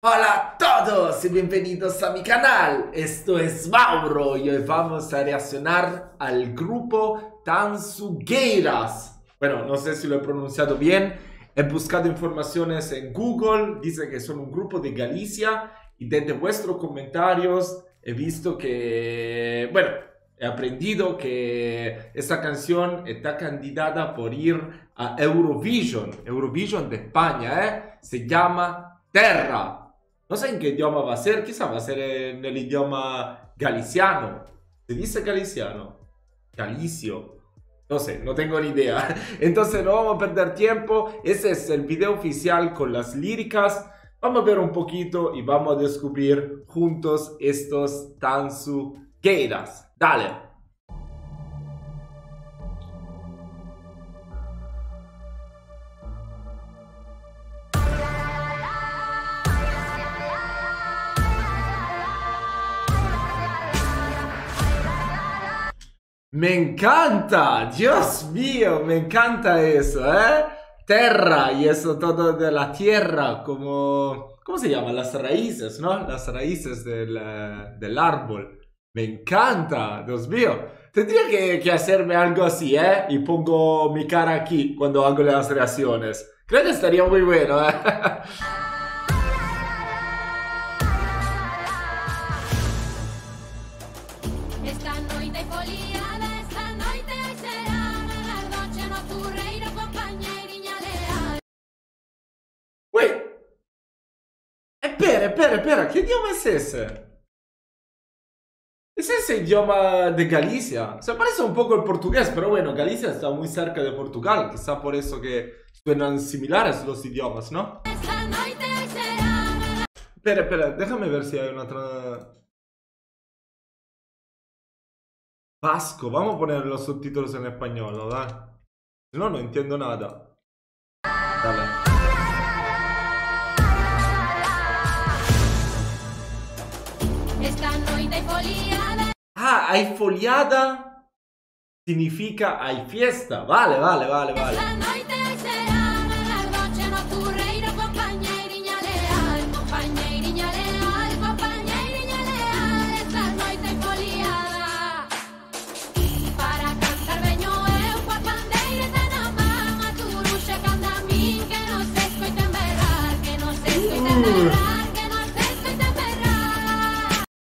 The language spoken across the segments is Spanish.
Hola a todos y bienvenidos a mi canal. Esto es Mauro y hoy vamos a reaccionar al grupo Tanxugueiras. Bueno, no sé si lo he pronunciado bien. He buscado informaciones en Google. Dice que son un grupo de Galicia. Y desde vuestros comentarios he visto que... Bueno, he aprendido que esta canción está candidata por ir a Eurovision. Eurovision de España, Se llama Terra. No sé en qué idioma va a ser, quizá va a ser en el idioma galiciano. ¿Se dice galiciano? Galicio. No sé, no tengo ni idea. Entonces no vamos a perder tiempo. Ese es el video oficial con las líricas. Vamos a ver un poquito y vamos a descubrir juntos estos Tanxugueiras. Dale. Me encanta, Dios mío, me encanta eso, Terra, y eso todo de la tierra, como, ¿cómo se llama? Las raíces, ¿no? Las raíces del árbol. Me encanta, Dios mío. Tendría que hacerme algo así, y pongo mi cara aquí cuando hago las reacciones. Creo que estaría muy bueno, Espera, che idioma è ese? ¿Es ese idioma de Galicia? Se parece un poco al portugués, pero bueno, Galicia está muy cerca de Portugal, quizá por eso que suenan similares los idiomas, ¿no? Espera, déjame ver si hay una otra... Vasco, vamos a poner los subtítulos en español, ¿verdad? Si no, no entiendo nada. Dale. Ah, hay foliada significa hay fiesta. Vale.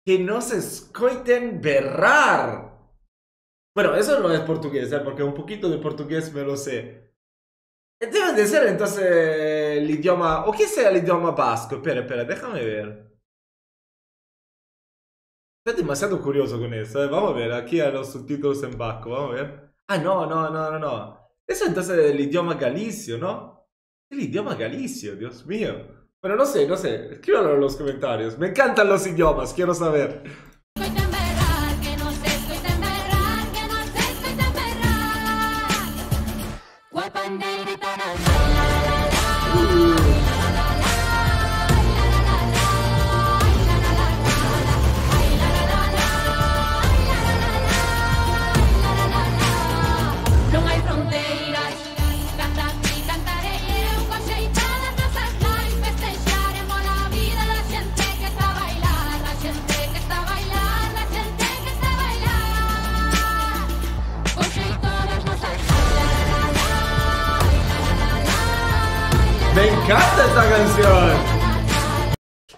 Que no se escoiten berrar. Bueno, eso no es portugués, porque un poquito de portugués me lo sé. Debe de ser entonces el idioma, o que sea el idioma vasco. Espera, déjame ver. Estoy demasiado curioso con eso, Vamos a ver, aquí hay los subtítulos en vasco, vamos a ver. Ah, no. Eso entonces es el idioma galicio, ¿no? El idioma galicio, Dios mío. Bueno, no sé, escríbanlo en los comentarios. Me encantan los idiomas, quiero saber. Me encanta esta canción.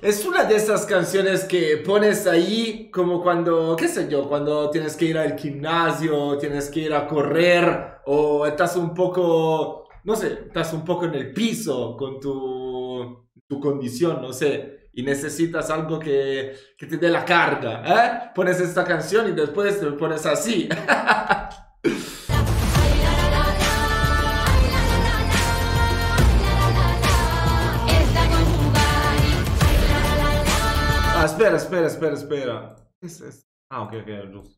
Es una de esas canciones que pones ahí como cuando, qué sé yo, cuando tienes que ir al gimnasio, tienes que ir a correr o estás un poco, no sé, estás un poco en el piso con tu condición, no sé, y necesitas algo que te dé la carga, Pones esta canción y después te pones así. Ah, espera. ¿Qué es esto? Ah, ok, luz.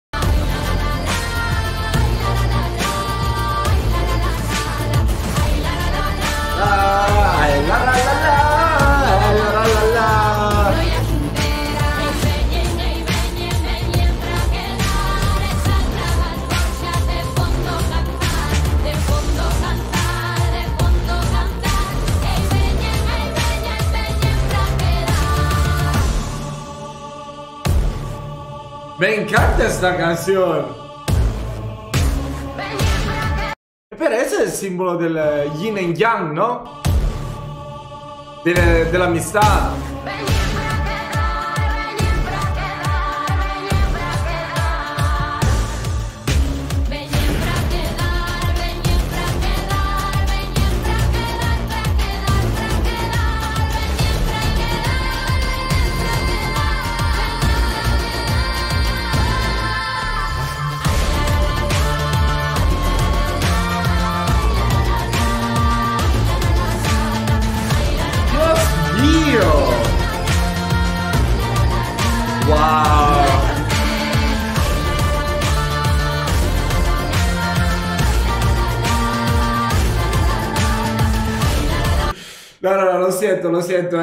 Me encanta esta canción. Pero ese es el símbolo del yin and yang, ¿no? De la amistad. No, no, no, lo siento,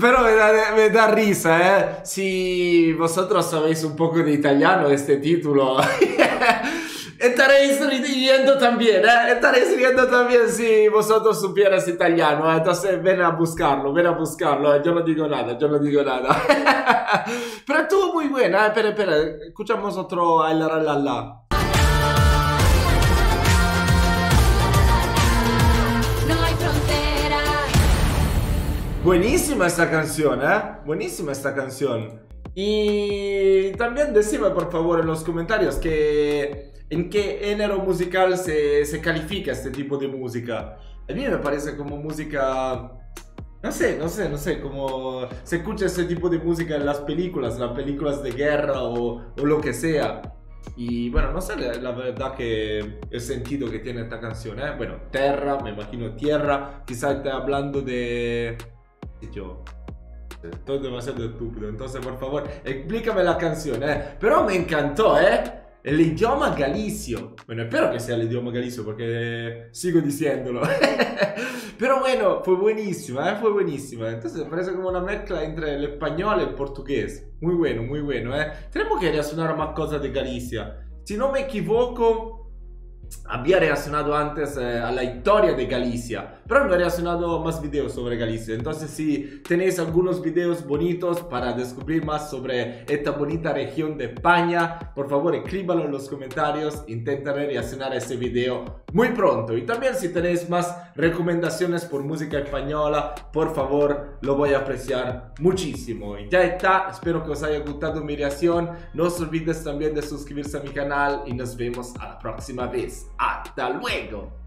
Pero me da risa, Si vosotros sabéis un poco de italiano este título, estaréis riendo también, Estaréis riendo también si vosotros supieras italiano, Entonces ven a buscarlo, yo no digo nada. Pero estuvo muy buena, espera, escuchamos otro "Ay, la, la, la". Buenísima esta canción, Buenísima esta canción. Y también decime por favor en los comentarios que en qué género musical se califica este tipo de música. A mí me parece como música... No sé, como se escucha este tipo de música en las películas de guerra o lo que sea. Y bueno, no sé la verdad que el sentido que tiene esta canción, Bueno, Terra, me imagino tierra, quizás esté hablando de... Yo estoy demasiado estúpido, entonces por favor explícame la canción, Pero me encantó, el idioma galicio. Bueno, espero que sea el idioma galicio porque sigo diciéndolo. Pero bueno, fue buenísima, fue buenísima. Entonces parece como una mezcla entre el español y el portugués. Muy bueno, Tenemos que reaccionar más cosas de Galicia. Si no me equivoco, había reaccionado antes a la historia de Galicia, pero no he reaccionado más videos sobre Galicia. Entonces si tenéis algunos videos bonitos para descubrir más sobre esta bonita región de España, por favor escríbanlo en los comentarios, intentaré reaccionar a ese video muy pronto. Y también si tenéis más recomendaciones por música española, por favor, lo voy a apreciar muchísimo. Y ya está, espero que os haya gustado mi reacción, no os olvides también de suscribirse a mi canal y nos vemos a la próxima vez. ¡Hasta luego!